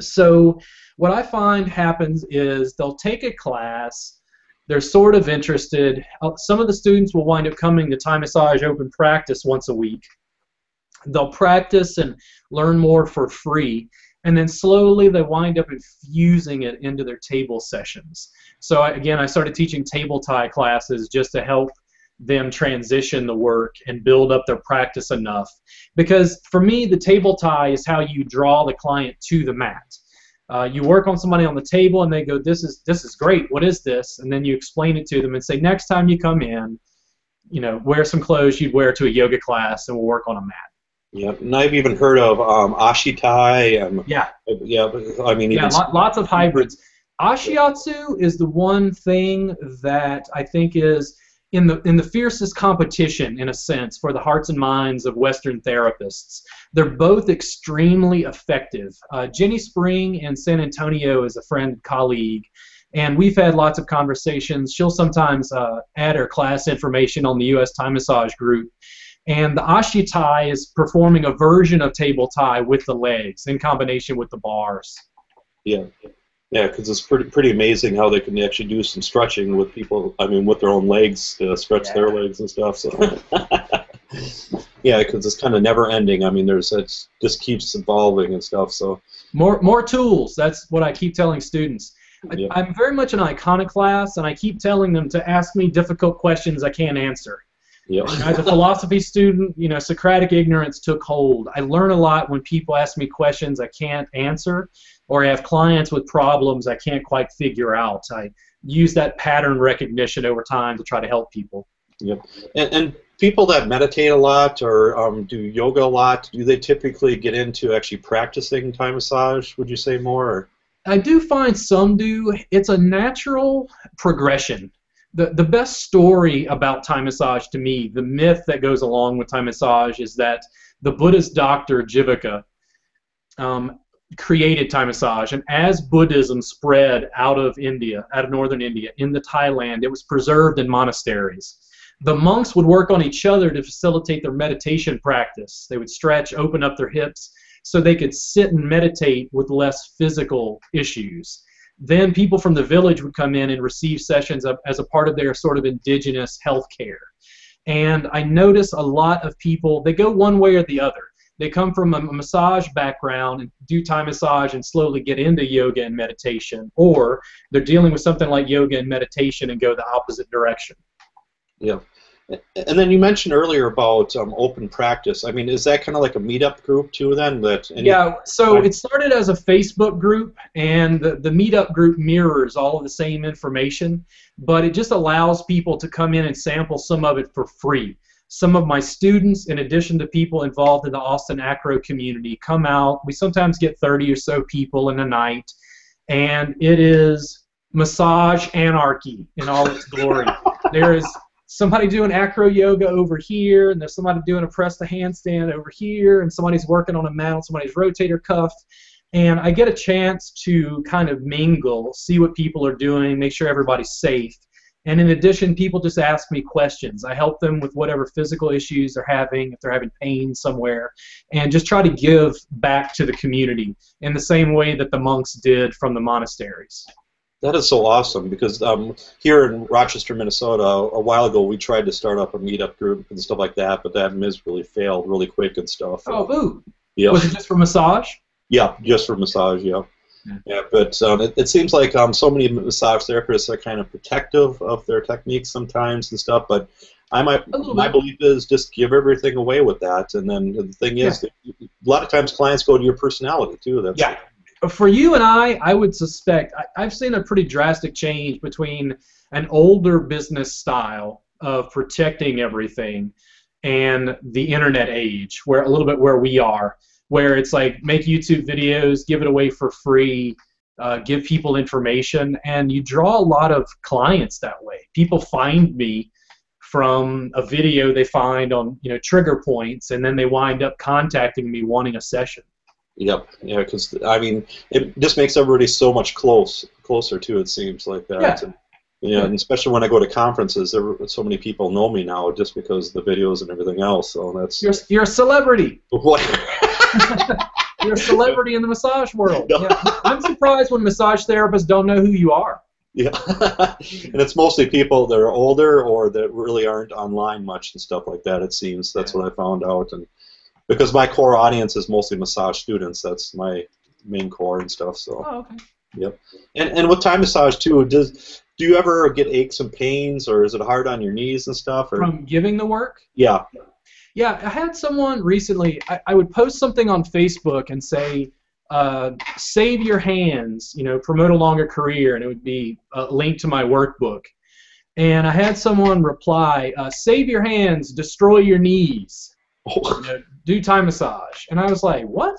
So what I find happens is they'll take a class. They're sort of interested. Some of the students will wind up coming to Thai Massage Open Practice once a week. They'll practice and learn more for free, and then slowly they wind up infusing it into their table sessions. So again, I started teaching table Thai classes just to help them transition the work and build up their practice enough. Because for me, the table Thai is how you draw the client to the mat. You work on somebody on the table, and they go, "This is great. What is this?" And then you explain it to them and say, "Next time you come in, you know, wear some clothes you'd wear to a yoga class, and we'll work on a mat." Yep, and I've even heard of Ashi Thai. Lots of hybrids. Ashiatsu is the one thing that I think is in the fiercest competition, in a sense, for the hearts and minds of Western therapists. They're both extremely effective. Jenny Spring in San Antonio is a friend and colleague, and we've had lots of conversations. She'll sometimes add her class information on the U.S. Thai Massage Group, and the Ashi Thai is performing a version of table Thai with the legs in combination with the bars. Yeah, because it's pretty amazing how they can actually do some stretching with people. I mean, with their own legs, to stretch their legs and stuff. So, yeah, because it's kind of never ending. I mean, it just keeps evolving and stuff. So, more tools. That's what I keep telling students. I'm very much an iconoclast, and I keep telling them to ask me difficult questions I can't answer. Yep. You know, as a philosophy student, you know, Socratic ignorance took hold. I learn a lot when people ask me questions I can't answer, or I have clients with problems I can't quite figure out. I use that pattern recognition over time to try to help people. Yep. And people that meditate a lot or do yoga a lot, do they typically get into actually practicing Thai massage, would you say, more? Or? I do find some do. It's a natural progression. The best story about Thai massage to me, the myth that goes along with Thai massage, is that the Buddhist doctor Jivaka created Thai massage, and as Buddhism spread out of India, out of northern India, into Thailand, it was preserved in monasteries. The monks would work on each other to facilitate their meditation practice. They would stretch, open up their hips, so they could sit and meditate with less physical issues. Then people from the village would come in and receive sessions as a part of their sort of indigenous health care. And I notice a lot of people, they go one way or the other. They come from a massage background and do Thai massage and slowly get into yoga and meditation, or they're dealing with something like yoga and meditation and go the opposite direction. Yeah. And then you mentioned earlier about open practice. I mean, is that kind of like a meetup group too then? That yeah, so it started as a Facebook group, and the meetup group mirrors all of the same information, but it just allows people to come in and sample some of it for free. Some of my students, in addition to people involved in the Austin Acro community, come out. We sometimes get 30 or so people in a night, and it is massage anarchy in all its glory. There is somebody doing acro yoga over here, and there's somebody doing a press to handstand over here, and somebody's working on a mount, somebody's rotator cuff, and I get a chance to kind of mingle, see what people are doing, make sure everybody's safe, and in addition, people just ask me questions. I help them with whatever physical issues they're having, if they're having pain somewhere, and just try to give back to the community in the same way that the monks did from the monasteries. That is so awesome, because here in Rochester, Minnesota, a while ago we tried to start up a meetup group and stuff like that, but that miserably failed really quick and stuff. Oh, boo. Yeah. Was it just for massage? Yeah, just for massage, yeah. Yeah, but it seems like so many massage therapists are kind of protective of their techniques sometimes and stuff, but my belief is just give everything away with that, and then the thing is, that a lot of times clients go to your personality, too. That's yeah. For you and I would suspect, I've seen a pretty drastic change between an older business style of protecting everything and the internet age, where a little bit where we are, where it's like make YouTube videos, give it away for free, give people information, and you draw a lot of clients that way. People find me from a video they find on, you know, trigger points, and then they wind up contacting me wanting a session. Yep. Yeah, because I mean, it just makes everybody so much closer to it. Seems like that. Yeah. And, you know, and especially when I go to conferences, there were so many people know me now just because of the videos and everything else. So that's you're a celebrity. What? You're a celebrity in the massage world. No. Yeah. I'm surprised when massage therapists don't know who you are. Yeah, and it's mostly people that are older or that really aren't online much and stuff like that. It seems that's what I found out. And because my core audience is mostly massage students, that's my main core and stuff. So. Oh, okay. Yep. And with Thai massage too, do you ever get aches and pains, or is it hard on your knees and stuff? Or? From giving the work? Yeah. Yeah, I had someone recently. I would post something on Facebook and say, "Save your hands," you know, promote a longer career, and it would be a link to my workbook. And I had someone reply, "Save your hands, destroy your knees." You know, do Thai massage. And I was like, what?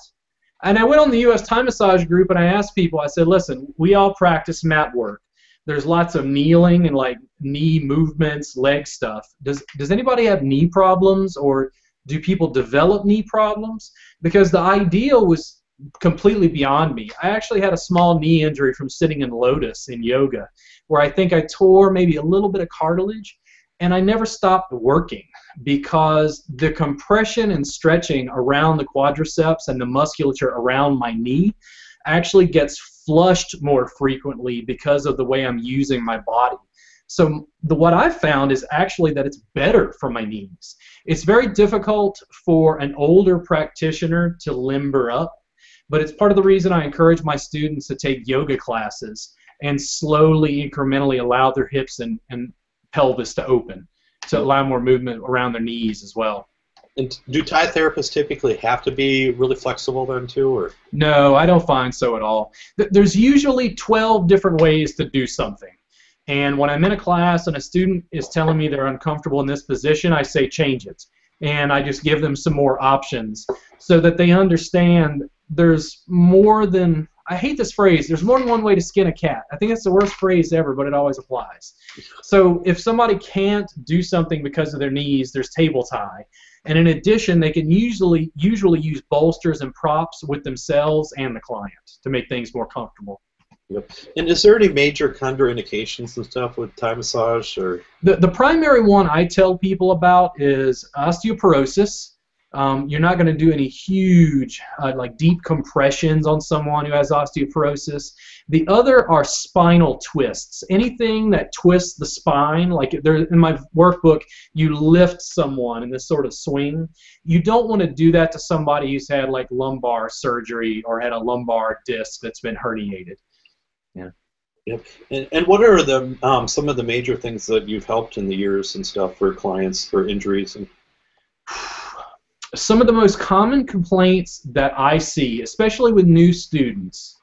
And I went on the U.S. Thai Massage Group and I asked people, I said, listen, we all practice mat work. There's lots of kneeling and like knee movements, leg stuff. Does anybody have knee problems, or do people develop knee problems? Because the idea was completely beyond me. I actually had a small knee injury from sitting in lotus in yoga, where I think I tore maybe a little bit of cartilage, and I never stopped working, because the compression and stretching around the quadriceps and the musculature around my knee actually gets flushed more frequently because of the way I'm using my body. So what I've found is actually that it's better for my knees. It's very difficult for an older practitioner to limber up, but it's part of the reason I encourage my students to take yoga classes and slowly, incrementally allow their hips and pelvis to open. to allow more movement around their knees as well. And do Thai therapists typically have to be really flexible then too, or? No, I don't find so at all. There's usually 12 different ways to do something. And when I'm in a class and a student is telling me they're uncomfortable in this position, I say change it. And I just give them some more options so that they understand there's more than, I hate this phrase, there's more than one way to skin a cat. I think that's the worst phrase ever, but it always applies. So if somebody can't do something because of their knees, there's table tie. And in addition, they can usually use bolsters and props with themselves and the client to make things more comfortable. Yep. And is there any major contraindications and stuff with Thai massage? Or? The primary one I tell people about is osteoporosis. You're not going to do any huge, like deep compressions on someone who has osteoporosis. The other are spinal twists. Anything that twists the spine, like there, in my workbook, you lift someone in this sort of swing. You don't want to do that to somebody who's had like lumbar surgery or had a lumbar disc that's been herniated. Yeah. Yep. And what are the some of the major things that you've helped in the years and stuff for clients for injuries? And some of the most common complaints that I see, especially with new students,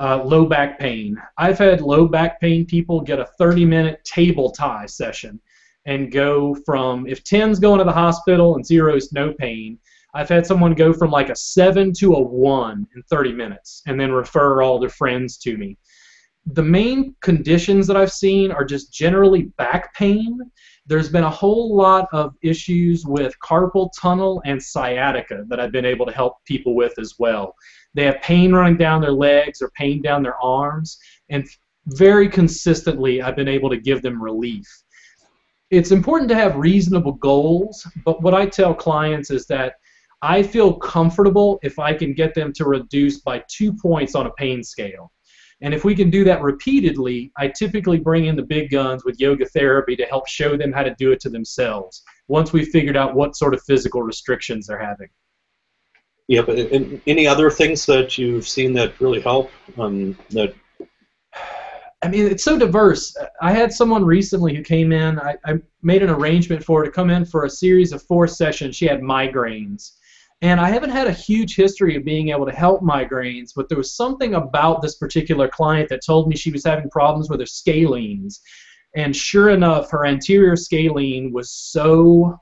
low back pain. I've had low back pain people get a 30-minute table tie session and go from, if 10's going to the hospital and 0's no pain, I've had someone go from like a 7 to a 1 in 30 minutes and then refer all their friends to me. The main conditions that I've seen are just generally back pain. There's been a whole lot of issues with carpal tunnel and sciatica that I've been able to help people with as well. They have pain running down their legs or pain down their arms, and very consistently I've been able to give them relief. It's important to have reasonable goals, but what I tell clients is that I feel comfortable if I can get them to reduce by 2 points on a pain scale. And if we can do that repeatedly, I typically bring in the big guns with yoga therapy to help show them how to do it to themselves once we've figured out what sort of physical restrictions they're having. Yeah, but and any other things that you've seen that really help? I mean, it's so diverse. I had someone recently who came in. I made an arrangement for her to come in for a series of 4 sessions. She had migraines. And I haven't had a huge history of being able to help migraines, but there was something about this particular client that told me she was having problems with her scalenes. And sure enough, her anterior scalene was so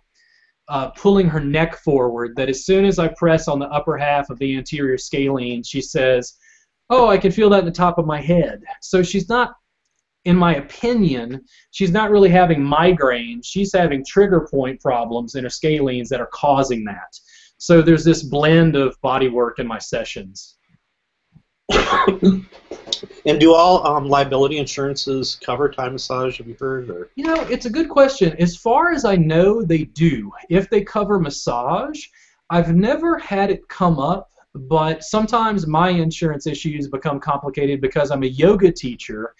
pulling her neck forward that as soon as I press on the upper half of the anterior scalene, she says, "Oh, I can feel that in the top of my head." So she's not, in my opinion, she's not really having migraines. She's having trigger point problems in her scalenes that are causing that. So there's this blend of body work in my sessions. And do all liability insurances cover Thai massage? Have you heard? Or? You know, it's a good question. As far as I know, they do. If they cover massage, I've never had it come up, but sometimes my insurance issues become complicated because I'm a yoga teacher.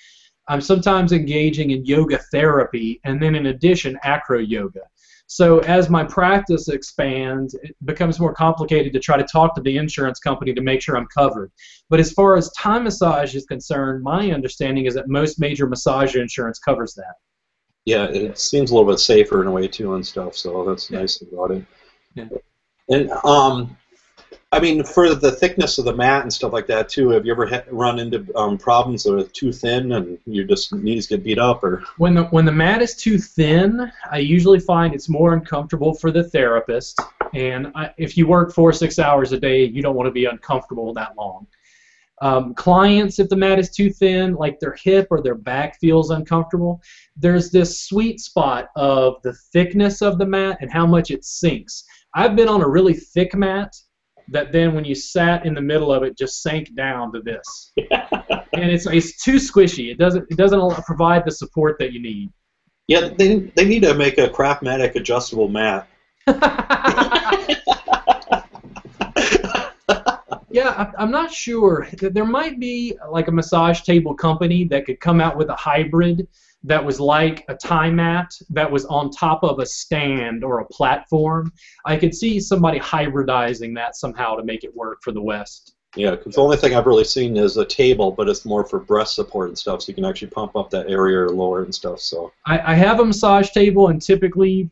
I'm sometimes engaging in yoga therapy, and then in addition, acro yoga. So as my practice expands, it becomes more complicated to try to talk to the insurance company to make sure I'm covered. But as far as Thai massage is concerned, my understanding is that most major massage insurance covers that. Yeah, it seems a little bit safer in a way too and stuff, so that's nice about it. Yeah. And I mean, for the thickness of the mat and stuff like that too, have you ever run into problems that are too thin and your knees get beat up? Or when the mat is too thin, I usually find it's more uncomfortable for the therapist. And if you work 4 or 6 hours a day, you don't want to be uncomfortable that long. Clients, if the mat is too thin, like their hip or their back feels uncomfortable, there's this sweet spot of the thickness of the mat and how much it sinks. I've been on a really thick mat that then when you sat in the middle of it just sank down to this. And it's too squishy. It doesn't provide the support that you need. Yeah, they need to make a Craftmatic adjustable mat. Yeah, I'm not sure. There might be like a massage table company that could come out with a hybrid that was like a Thai mat that was on top of a stand or a platform. I could see somebody hybridizing that somehow to make it work for the West. Yeah, because the only thing I've really seen is a table, but it's more for breast support and stuff, so you can actually pump up that area or lower and stuff. So I have a massage table, and typically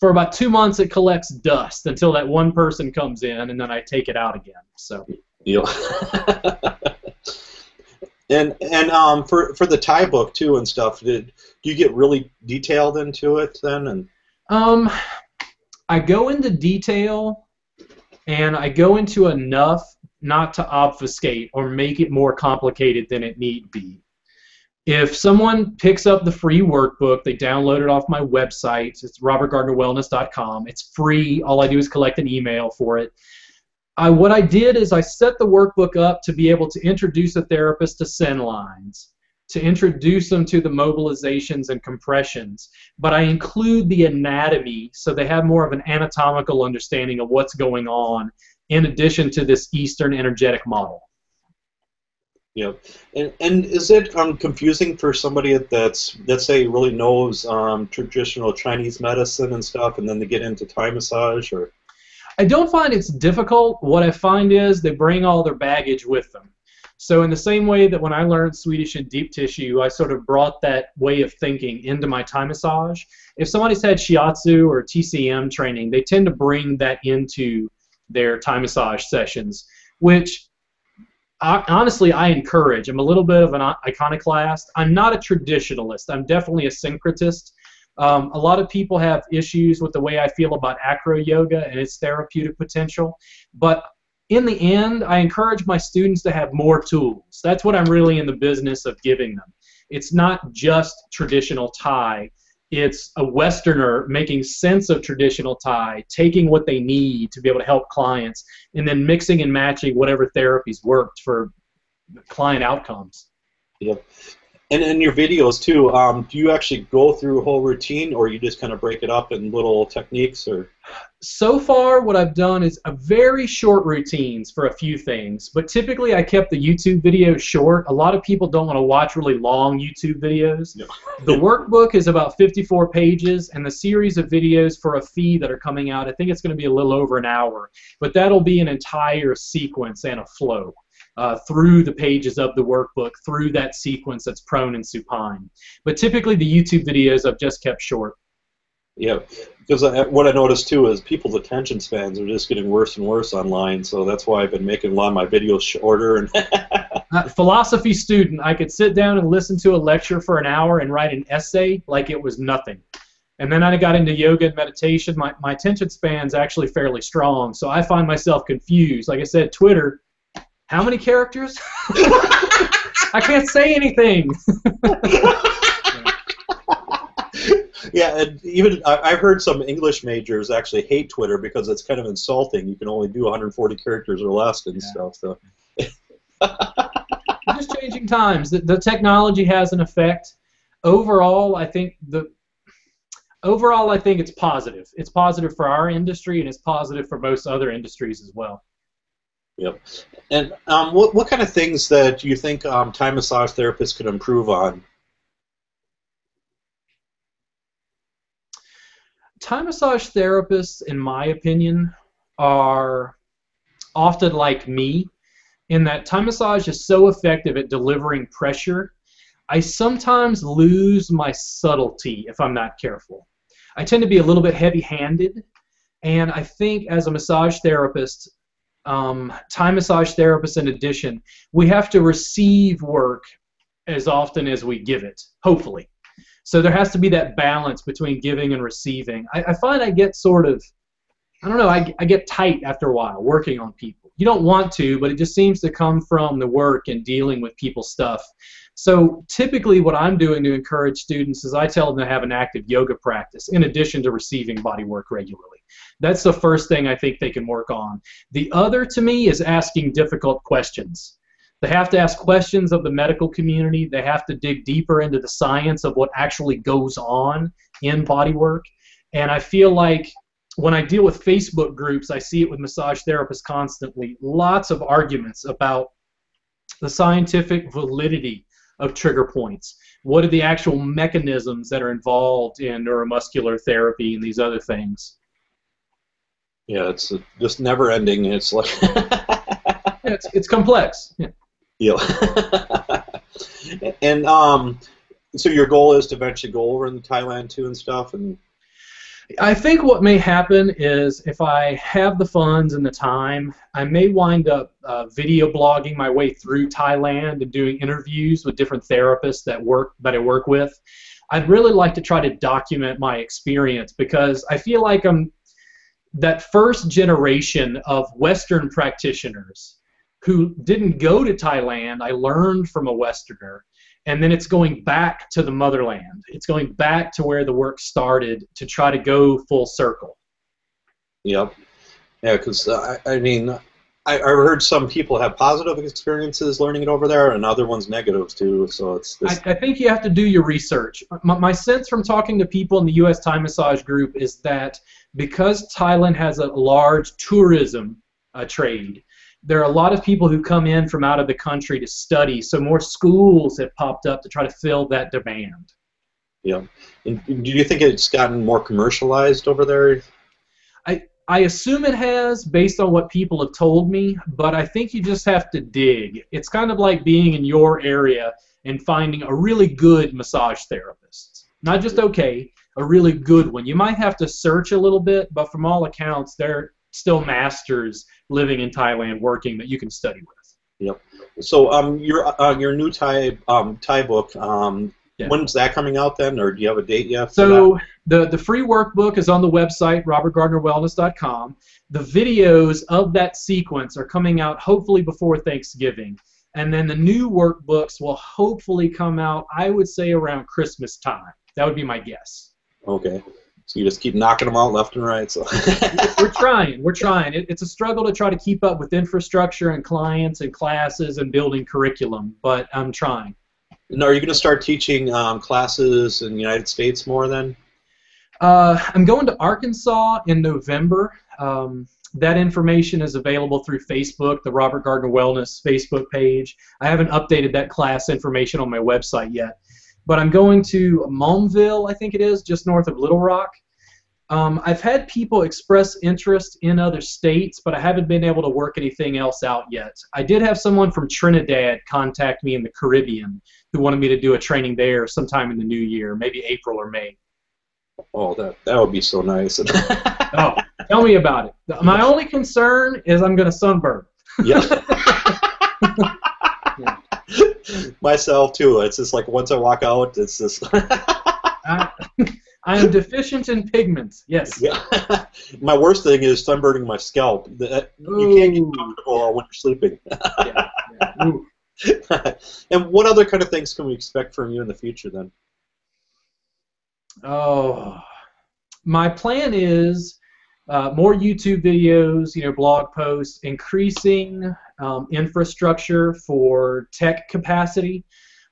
for about 2 months it collects dust until that one person comes in, and then I take it out again. So yeah. And for the Thai book too and stuff, do you get really detailed into it then? And I go into detail, and I go into enough not to obfuscate or make it more complicated than it need be. If someone picks up the free workbook, they download it off my website. It's robertgardnerwellness.com. It's free. All I do is collect an email for it. What I did is I set the workbook up to be able to introduce a therapist to send lines, to introduce them to the mobilizations and compressions, but I include the anatomy so they have more of an anatomical understanding of what's going on in addition to this Eastern energetic model. Yeah, and is it confusing for somebody that's, let's say, really knows traditional Chinese medicine and stuff, and then they get into Thai massage? Or I don't find it's difficult. What I find is they bring all their baggage with them. So in the same way that when I learned Swedish and deep tissue, I sort of brought that way of thinking into my Thai massage. If somebody's had shiatsu or TCM training, they tend to bring that into their Thai massage sessions, which honestly I encourage. I'm a little bit of an iconoclast. I'm not a traditionalist. I'm definitely a syncretist. A lot of people have issues with the way I feel about acro yoga and its therapeutic potential, but in the end, I encourage my students to have more tools. That's what I'm really in the business of giving them. It's not just traditional Thai. It's a Westerner making sense of traditional Thai, taking what they need to be able to help clients, and then mixing and matching whatever therapies worked for client outcomes. Yep. And in your videos, too, do you actually go through a whole routine, or you just kind of break it up in little techniques? Or so far, what I've done is a very short routines for a few things, but typically I kept the YouTube videos short. A lot of people don't want to watch really long YouTube videos. No. The workbook is about 54 pages, and the series of videos for a fee that are coming out, I think it's going to be a little over an hour, but that'll be an entire sequence and a flow. Through the pages of the workbook, through that sequence that's prone and supine. But typically the YouTube videos I've just kept short. Yeah, because what I noticed too is people's attention spans are just getting worse and worse online, so that's why I've been making a lot of my videos shorter. And philosophy student, I could sit down and listen to a lecture for an hour and write an essay like it was nothing. And then I got into yoga and meditation. My attention span's actually fairly strong, so I find myself confused. Like I said, Twitter, how many characters? I can't say anything. Yeah, and even I've heard some English majors actually hate Twitter because it's kind of insulting. You can only do 140 characters or less and stuff. So. I'm just changing times. The technology has an effect. Overall, I think it's positive. It's positive for our industry, and it's positive for most other industries as well. Yep. And what kind of things that you think Thai massage therapists could improve on? Thai massage therapists, in my opinion, are often like me in that Thai massage is so effective at delivering pressure. I sometimes lose my subtlety if I'm not careful. I tend to be a little bit heavy-handed, and I think as a massage therapist, Thai massage therapists in addition, we have to receive work as often as we give it, hopefully. So there has to be that balance between giving and receiving. I find I get sort of, I don't know, I get tight after a while working on people. You don't want to, but it just seems to come from the work and dealing with people's stuff. So typically what I'm doing to encourage students is I tell them to have an active yoga practice in addition to receiving body work regularly. That's the first thing I think they can work on. The other, to me, is asking difficult questions. They have to ask questions of the medical community. They have to dig deeper into the science of what actually goes on in body work. And I feel like when I deal with Facebook groups, I see it with massage therapists constantly, lots of arguments about the scientific validity of trigger points. What are the actual mechanisms that are involved in neuromuscular therapy and these other things? Yeah, it's just never ending. It's like It's complex. Yeah. And so your goal is to eventually go over in Thailand too and stuff? And I think what may happen is if I have the funds and the time, I may wind up video blogging my way through Thailand and doing interviews with different therapists that I work with. I'd really like to try to document my experience, because I feel like I'm that first generation of Western practitioners who didn't go to Thailand. I learned from a Westerner, and then it's going back to the motherland. It's going back to where the work started to try to go full circle. Yep. Yeah, because I mean, I've heard some people have positive experiences learning it over there, and other ones negatives too. So it's. I think you have to do your research. My sense from talking to people in the U.S. Thai Massage Group is that because Thailand has a large tourism trade, there are a lot of people who come in from out of the country to study, so more schools have popped up to try to fill that demand. Yeah. And do you think it's gotten more commercialized over there? I assume it has, based on what people have told me, but I think you just have to dig. It's kind of like being in your area and finding a really good massage therapist. Not just okay, a really good one. You might have to search a little bit, but from all accounts, they're still masters living in Thailand, working, that you can study with. Yep. So your new Thai book, when's that coming out then, or do you have a date yet? So the free workbook is on the website, robertgardnerwellness.com. The videos of that sequence are coming out hopefully before Thanksgiving, and then the new workbooks will hopefully come out, I would say, around Christmas time. That would be my guess. Okay. So you just keep knocking them out left and right. So we're trying. It's a struggle to try to keep up with infrastructure and clients and classes and building curriculum, but I'm trying. Now, are you going to start teaching classes in the United States more then? I'm going to Arkansas in November. That information is available through Facebook, the Robert Gardner Wellness Facebook page. I haven't updated that class information on my website yet. But I'm going to Malmville, I think it is, just north of Little Rock. I've had people express interest in other states, but I haven't been able to work anything else out yet. I did have someone from Trinidad contact me in the Caribbean who wanted me to do a training there sometime in the new year, maybe April or May. Oh, that would be so nice. Oh, tell me about it. My only concern is I'm going to sunburn. Yeah. Myself too. It's just like once I walk out, it's just. I am deficient in pigments. Yes. Yeah. My worst thing is sunburning my scalp. You can't get comfortable when you're sleeping. And what other kind of things can we expect from you in the future then? Oh, my plan is more YouTube videos, blog posts, increasing infrastructure for tech capacity.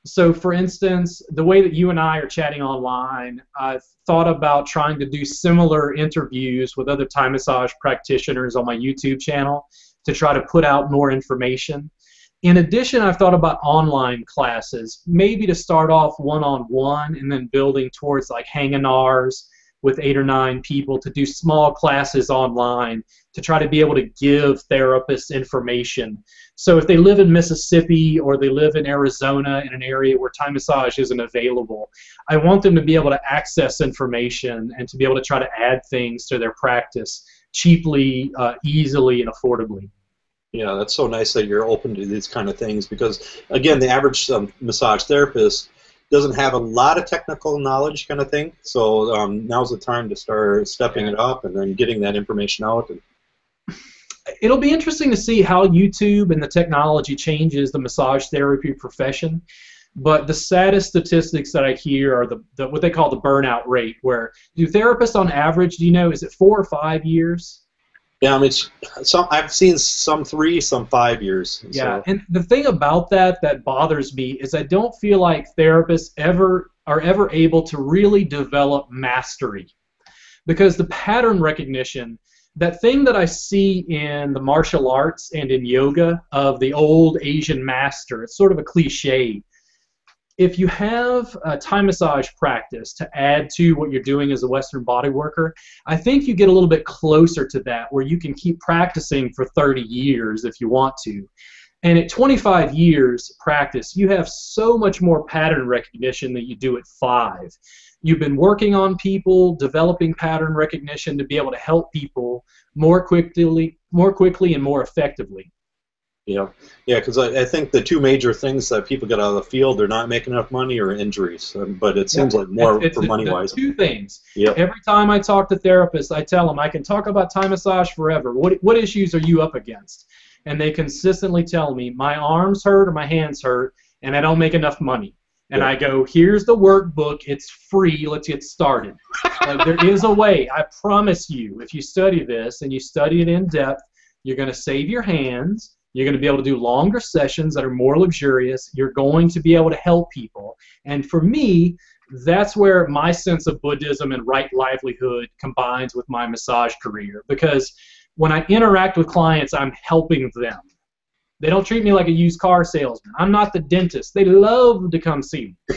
So, for instance, the way that you and I are chatting online, I've thought about trying to do similar interviews with other Thai massage practitioners on my YouTube channel to try to put out more information. In addition, I've thought about online classes, maybe to start off one-on-one and then building towards like hang-in-ars with 8 or 9 people, to do small classes online to try to be able to give therapists information. So if they live in Mississippi or they live in Arizona in an area where Thai massage isn't available, I want them to be able to access information and to be able to try to add things to their practice cheaply, easily, and affordably. Yeah, that's so nice that you're open to these kind of things, because, again, the average massage therapist doesn't have a lot of technical knowledge kind of thing, so now's the time to start stepping it up and then getting that information out. And it'll be interesting to see how YouTube and the technology changes the massage therapy profession, but the saddest statistics that I hear are the what they call the burnout rate, where do therapists on average, is it 4 or 5 years? Yeah, I mean, I've seen some 3, some 5 years. Yeah, so. And the thing about that bothers me is I don't feel like therapists are ever able to really develop mastery, because the pattern recognition, that thing that I see in the martial arts and in yoga of the old Asian master, it's sort of a cliche. if you have a Thai massage practice to add to what you're doing as a Western body worker, I think you get a little bit closer to that where you can keep practicing for 30 years if you want to. And at 25 years practice, you have so much more pattern recognition than you do at 5. You've been working on people, developing pattern recognition to be able to help people more quickly and more effectively. Yeah, because I think the two major things that people get out of the field, they're not making enough money or injuries, but it seems like more for money-wise. Two things. Yep. Every time I talk to therapists, I tell them, I can talk about Thai massage forever. What issues are you up against? And they consistently tell me, my arms hurt or my hands hurt, and I don't make enough money. And I go, here's the workbook. It's free. Let's get started. Like, there is a way. I promise you, if you study this and you study it in depth, you're going to save your hands. You're going to be able to do longer sessions that are more luxurious. You're going to be able to help people. And for me, that's where my sense of Buddhism and right livelihood combines with my massage career. Because when I interact with clients, I'm helping them. They don't treat me like a used car salesman. I'm not the dentist. They love to come see me.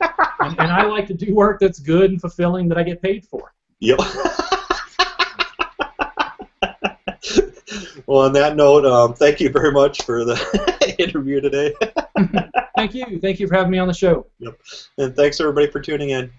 and I like to do work that's good and fulfilling that I get paid for. Yep. Well, on that note, thank you very much for the interview today. Thank you. Thank you for having me on the show. Yep. And thanks, everybody, for tuning in.